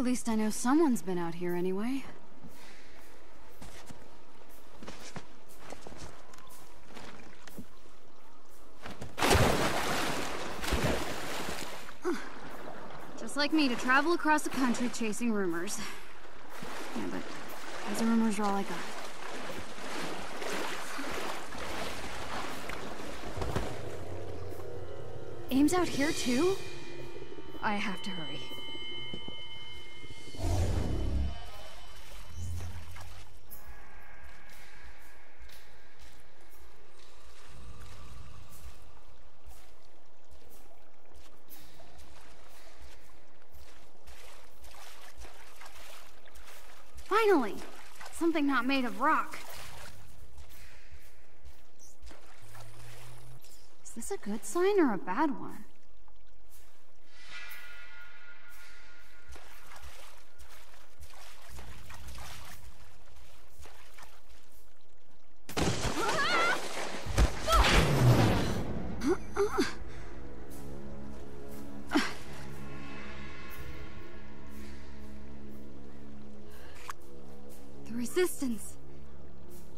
at least I know someone's been out here anyway. Just like me to travel across the country chasing rumors. Yeah, but those rumors are all I got. AIM's out here too? I have to hurry. Finally! Something not made of rock. Is this a good sign or a bad one?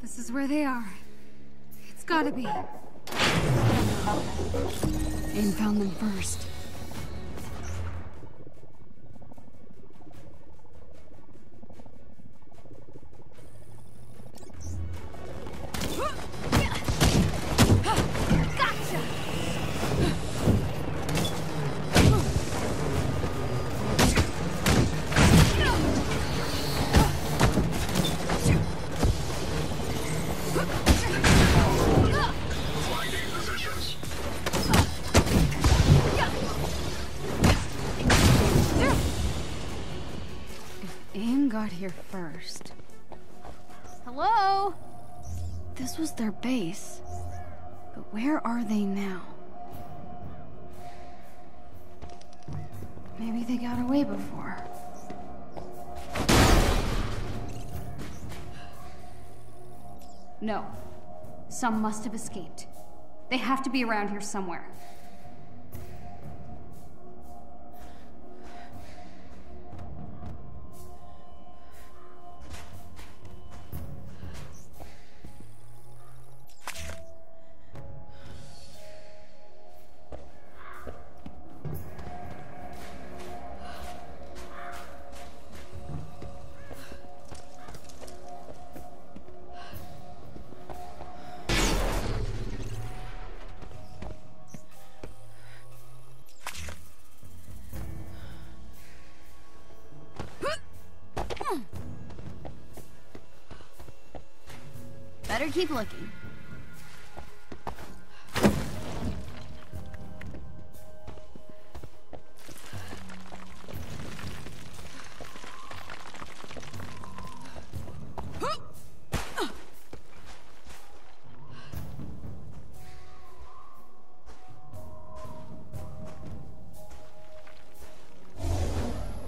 This is where they are. It's gotta be. AIM found them first. Here first. Hello? This was their base, but where are they now? Maybe they got away before. No. Some must have escaped. They have to be around here somewhere. Keep looking.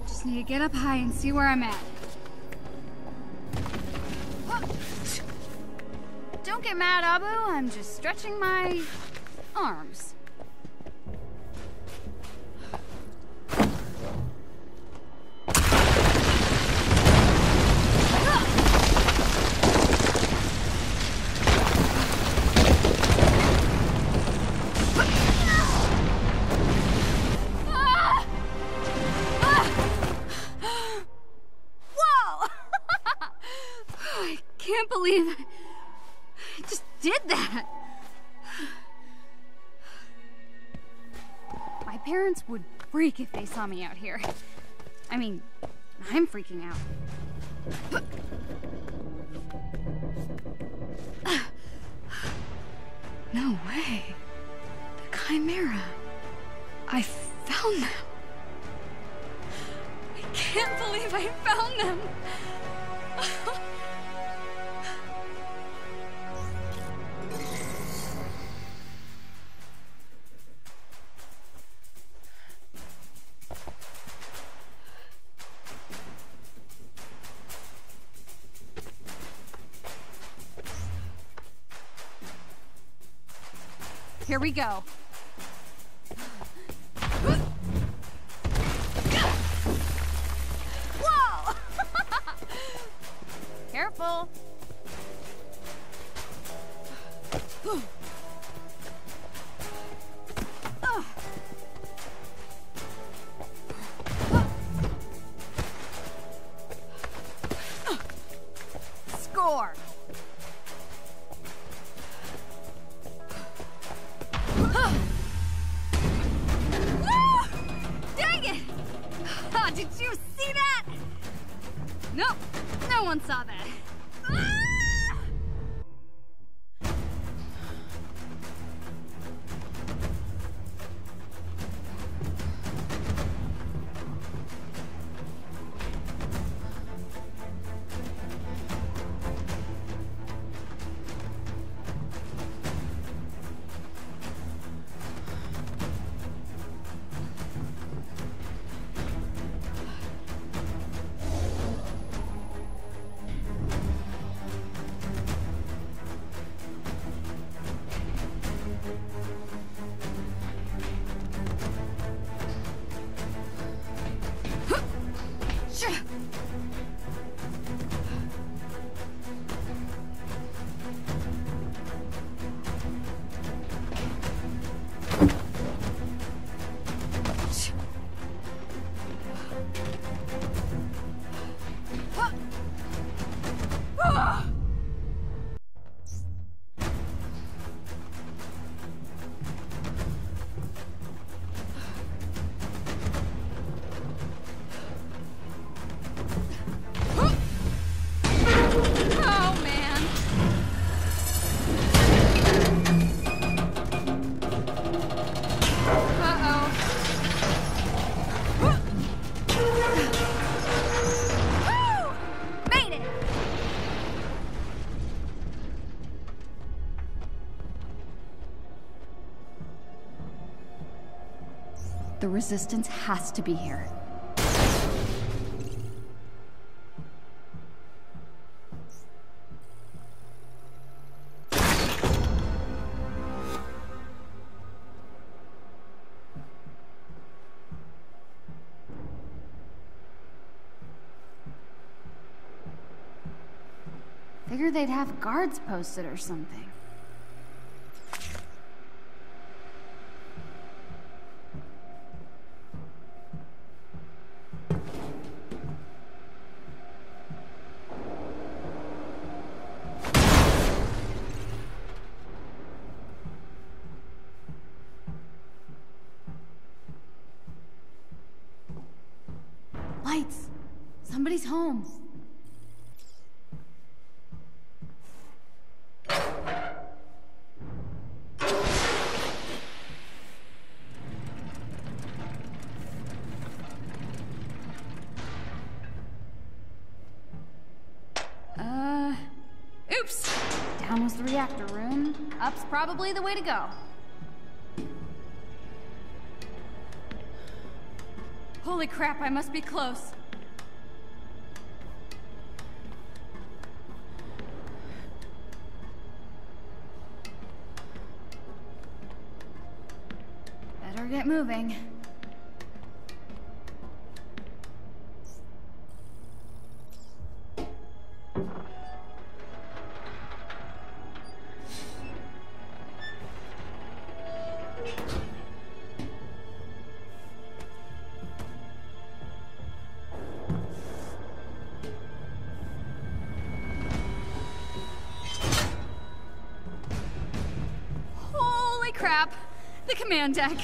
Just need to get up high and see where I'm at. Don't get mad, Abu. I'm just stretching my arms. Whoa! I can't believe it. Did that? My parents would freak if they saw me out here. I mean, I'm freaking out. No way. The Chimera. I found them. I can't believe I found them. Here we go. careful. Score. Did you see that? Nope, no one saw that. Ah! The resistance has to be here. Figure they'd have guards posted or something. Somebody's home. Oops! Down was the reactor room. Up's probably the way to go. Holy crap, I must be close. Get moving. Holy crap! The command deck.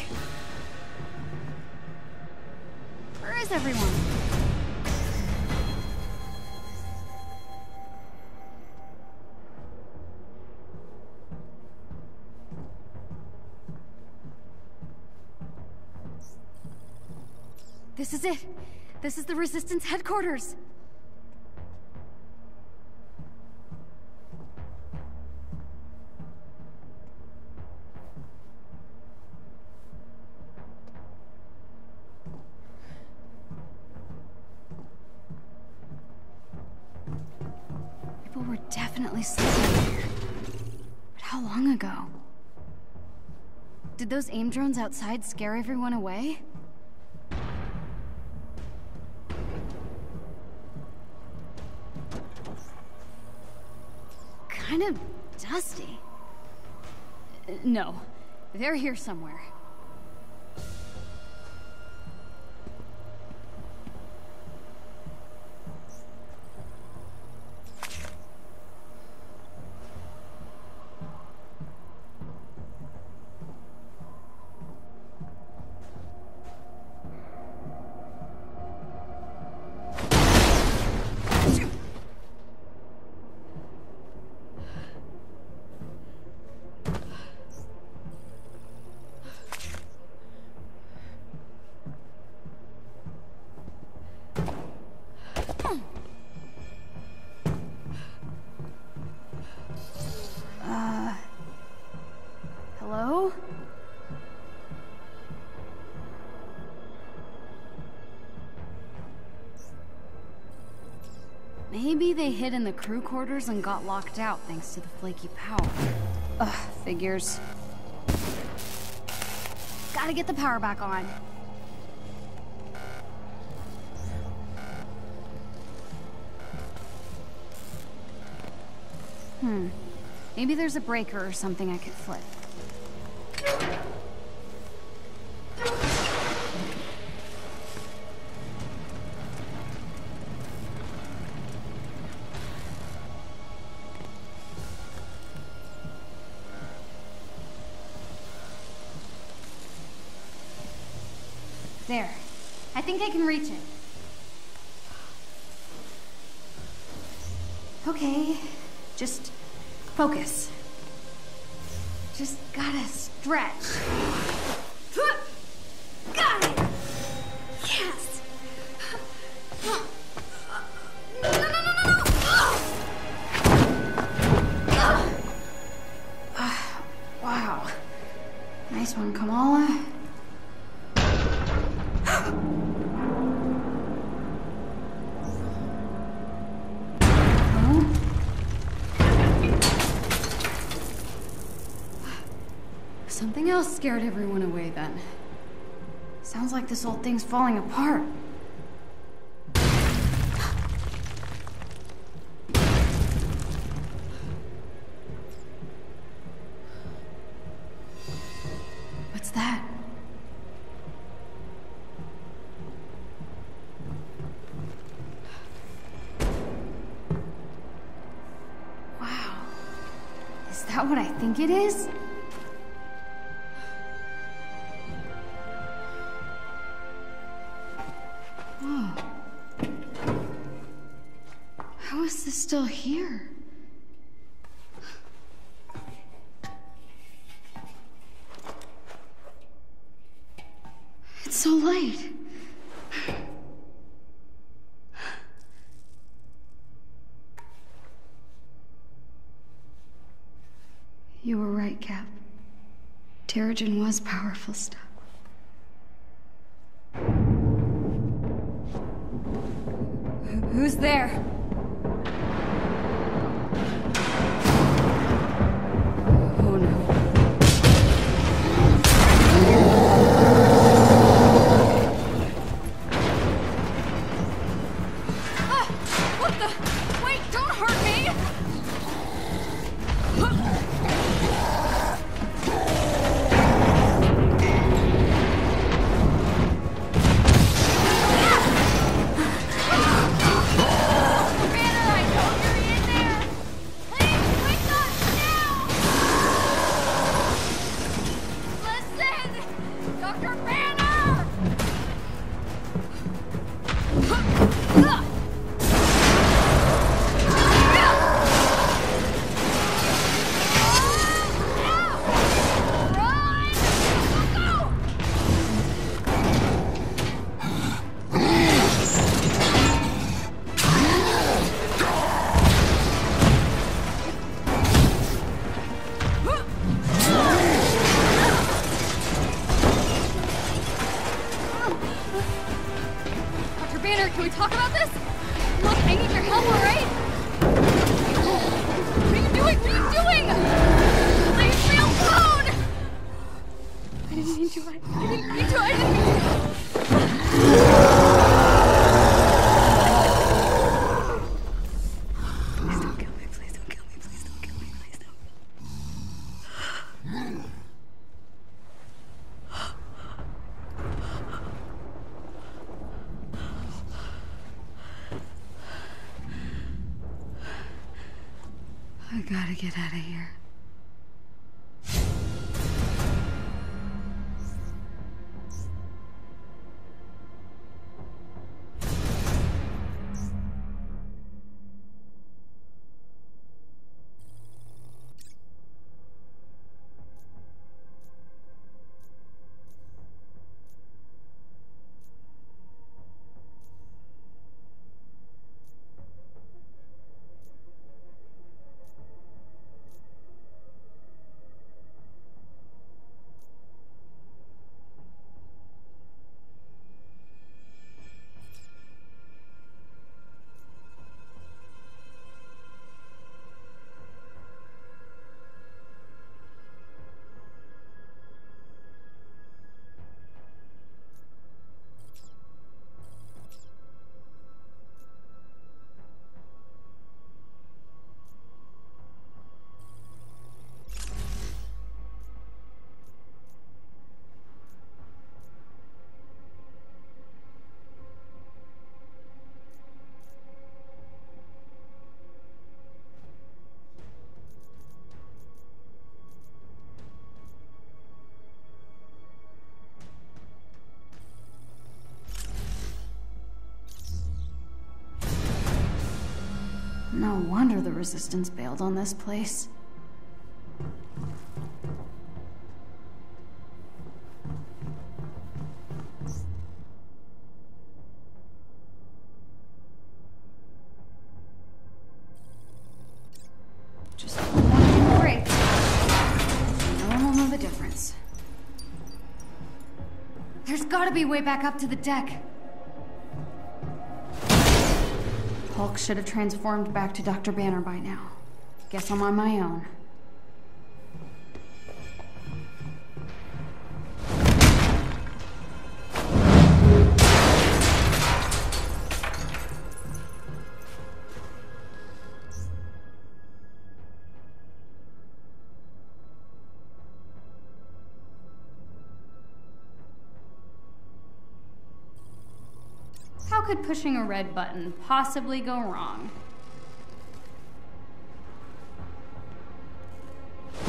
Everyone. This is it. This is the Resistance headquarters. Those AIM drones outside scare everyone away? kind of dusty. No, they're here somewhere. Maybe they hid in the crew quarters and got locked out thanks to the flaky power. Ugh, figures. Gotta get the power back on. Maybe there's a breaker or something I could flip. There. I think I can reach it. Okay, just focus. Just gotta stretch. Got it! Yes! No! Wow. Nice one, Kamala. Something else scared everyone away then. Sounds like this old thing's falling apart. What's that? Wow. Is that what I think it is? Still here. It's so light. You were right, Cap. Terrigen was powerful stuff. Who's there? I gotta get out of here. No wonder the Resistance bailed on this place. Just one break. No one will know the difference. There's gotta be a way back up to the deck. Hulk should have transformed back to Dr. Banner by now. Guess I'm on my own. How could pushing a red button possibly go wrong?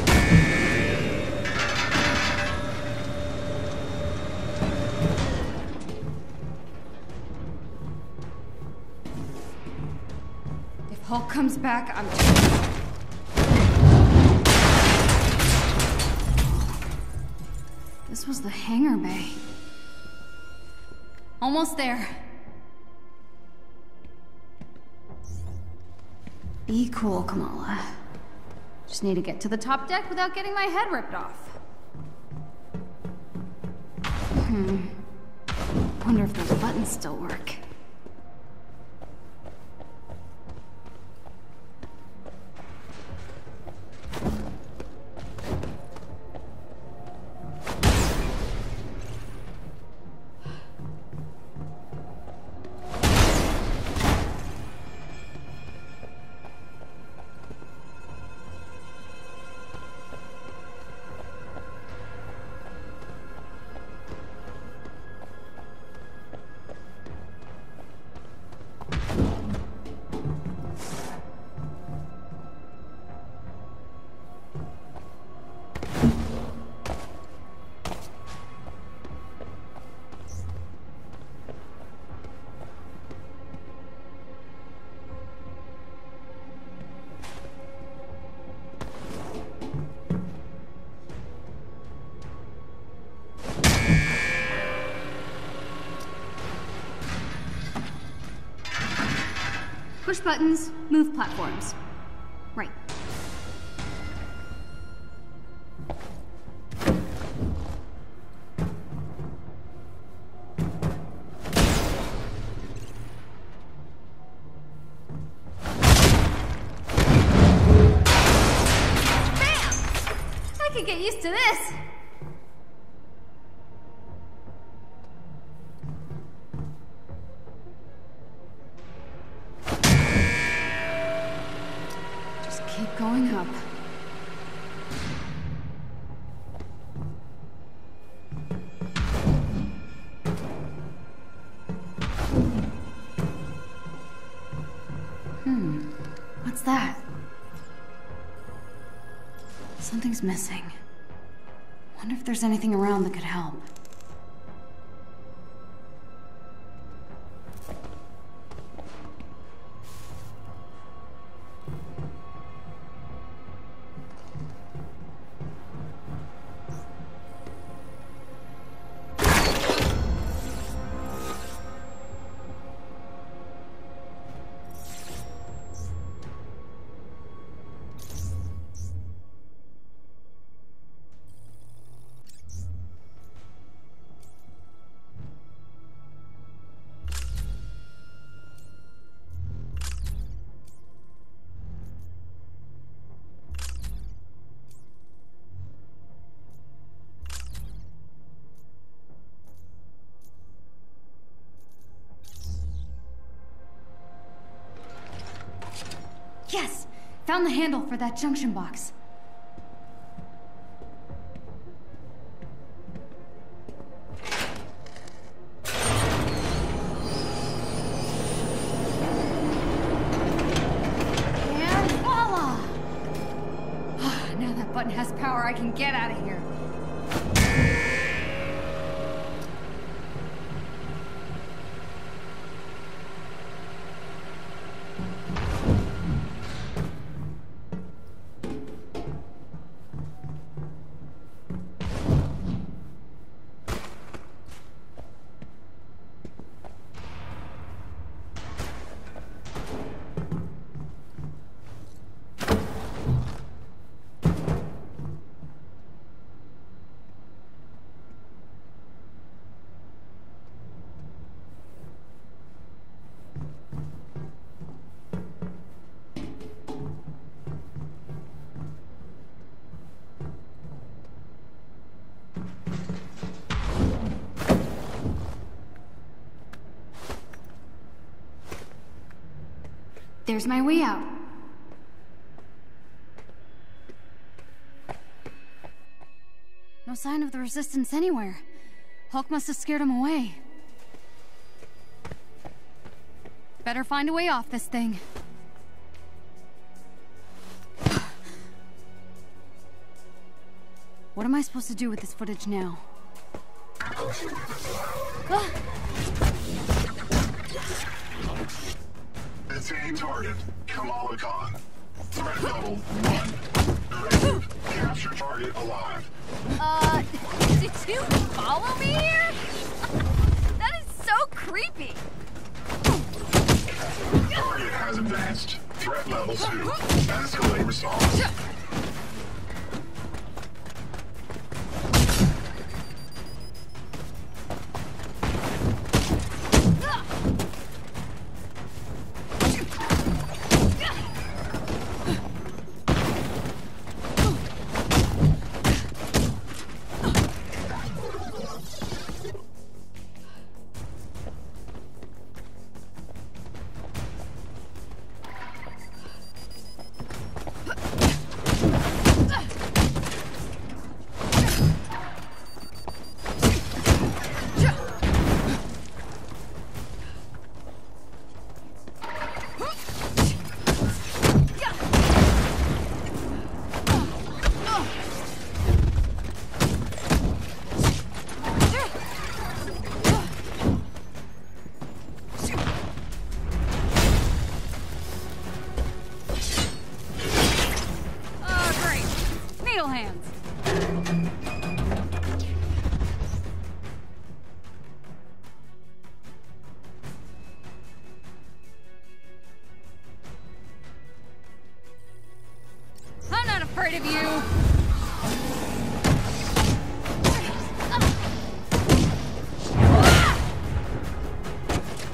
If Hulk comes back, I'm just... This was the hangar bay. Almost there. Be cool, Kamala. Just need to get to the top deck without getting my head ripped off. Wonder if those buttons still work. Push buttons, move platforms. Right. Bam! I could get used to this. What's that? Something's missing. Wonder if there's anything around that could help. Yes! Found the handle for that junction box. And voila! Now that button has power, I can get out of here. There's my way out. No sign of the resistance anywhere. Hulk must have scared him away. Better find a way off this thing. What am I supposed to do with this footage now? It's a target, Kamala Khan. Threat level 1. Directive, capture target alive. Did you follow me here? That is so creepy. Target has advanced. Threat level 2. Escalate response.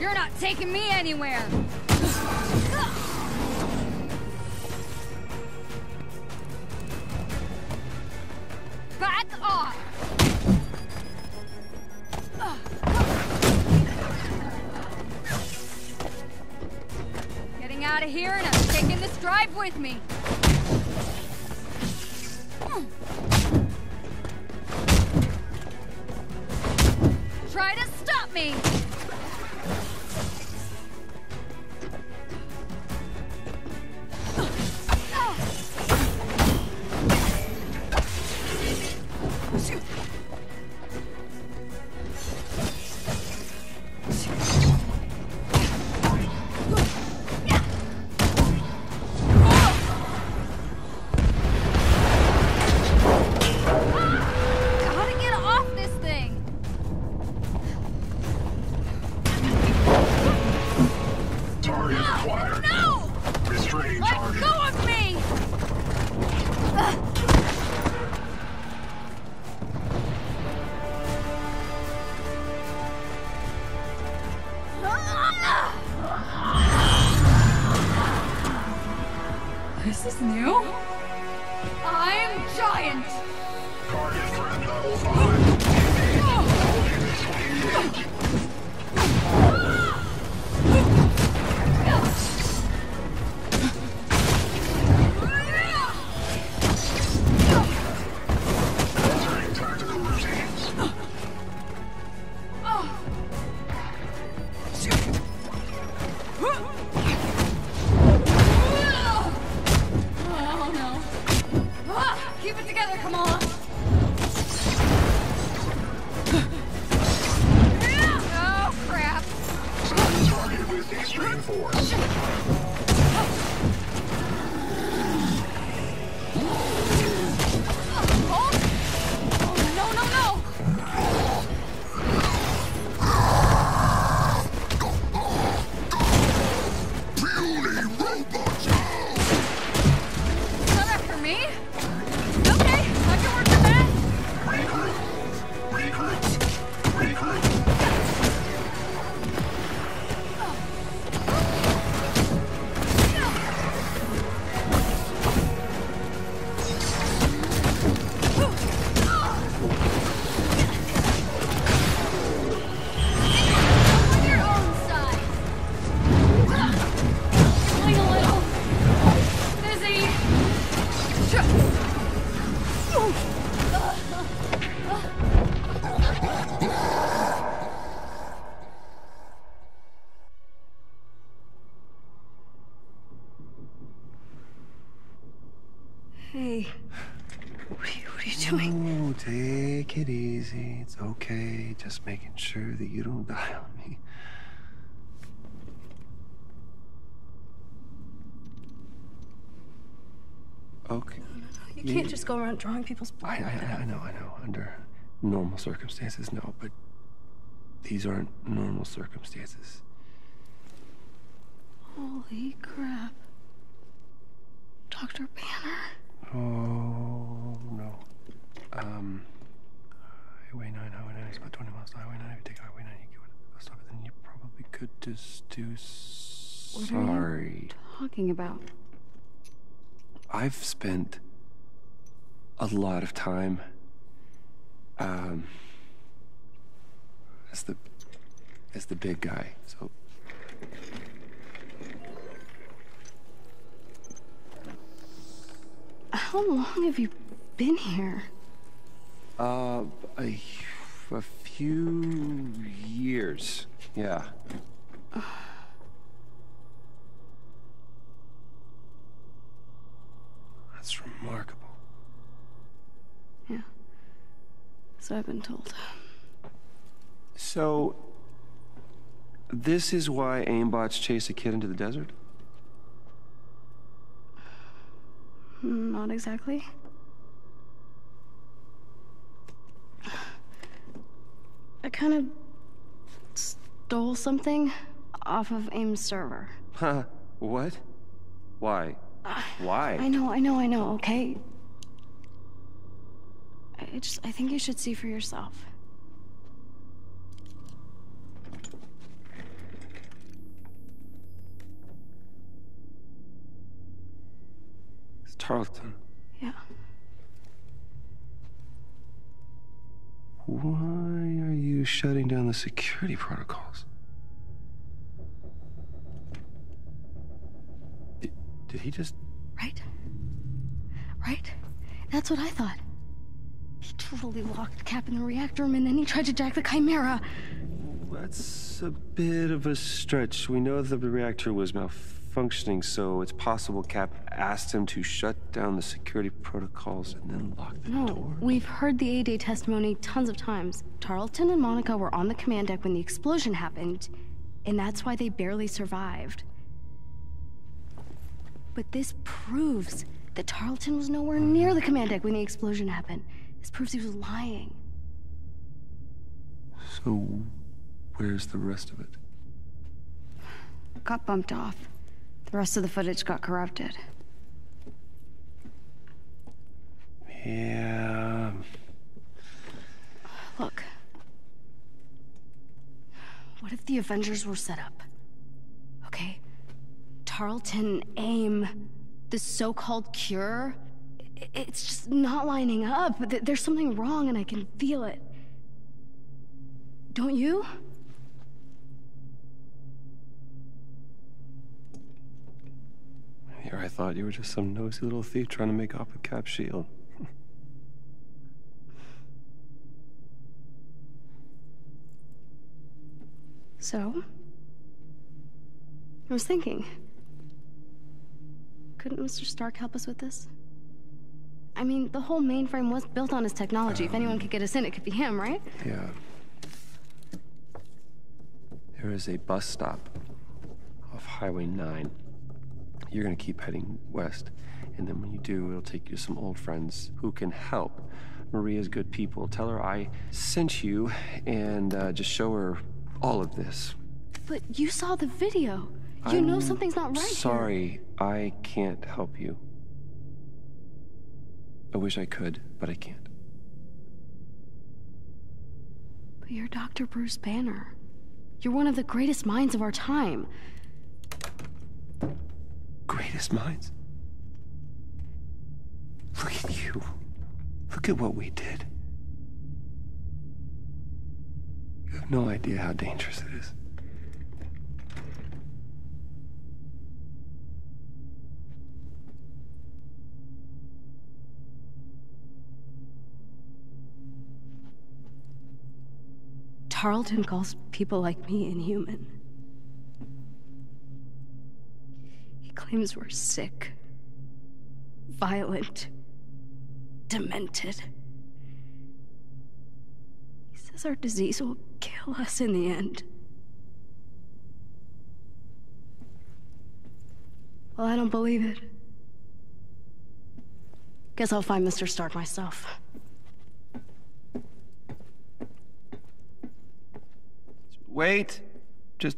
You're not taking me anywhere! Back off! Getting out of here and I'm taking this drive with me! Try to stop me! new? I'm giant! Target threat level 5. Entering tactical routines. Oh no. Keep it together, Kamala. Extreme force. Hulk? Oh, no! Puny robots! Is that after me? Okay, I can work with that. Regroup. Take it easy, it's okay, just making sure that you don't die on me. Okay. No. You can't just go around drawing people's blood. I know. Under normal circumstances, no, but these aren't normal circumstances. Holy crap. Dr. Banner? Oh, no. Highway 9, Highway 9 is about 20 miles to Highway 9. If you take Highway 9, you get a bus stop, then you probably could just do... Sorry. What are you talking about? I've spent a lot of time, as the big guy, so... How long have you been here? A few years, yeah. That's remarkable. Yeah, so I've been told. So, this is why aimbots chase a kid into the desert? Not exactly. I kind of stole something off of AIM's server. Huh? What? Why? Why? I know, okay? I think you should see for yourself. It's Tarleton. Yeah. Why are you shutting down the security protocols? Did he just... Right? That's what I thought. He totally locked Cap in the reactor room and then he tried to jack the Chimera. That's a bit of a stretch. We know that the reactor was malfunctioning, so it's possible Cap asked him to shut down the security protocols and then lock the door. We've heard the A-Day testimony tons of times. Tarleton and Monica were on the command deck when the explosion happened, and that's why they barely survived. But this proves that Tarleton was nowhere near the command deck when the explosion happened. This proves he was lying. So, where's the rest of it? Got bumped off. The rest of the footage got corrupted. Yeah... Look. What if the Avengers were set up? Okay? Tarleton, AIM, This so-called cure, it's just not lining up. There's something wrong and I can feel it. Don't you? Here I thought you were just some nosy little thief trying to make off with Cap's shield. So? I was thinking, couldn't Mr. Stark help us with this? I mean, the whole mainframe was built on his technology. If anyone could get us in, it could be him, right? Yeah. There is a bus stop off Highway 9. You're gonna keep heading west, and then when you do, it'll take you to some old friends who can help. Maria's good people. Tell her I sent you, and just show her all of this. But you saw the video. You know something's not right. Sorry, I can't help you. I wish I could, but I can't. But you're Dr. Bruce Banner. You're one of the greatest minds of our time. Greatest minds? Look at you. Look at what we did. You have no idea how dangerous it is. Carlton calls people like me inhuman. He claims we're sick, violent, demented. He says our disease will kill us in the end. Well, I don't believe it. Guess I'll find Mr. Stark myself. Wait, just...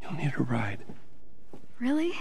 You'll need a ride. Really?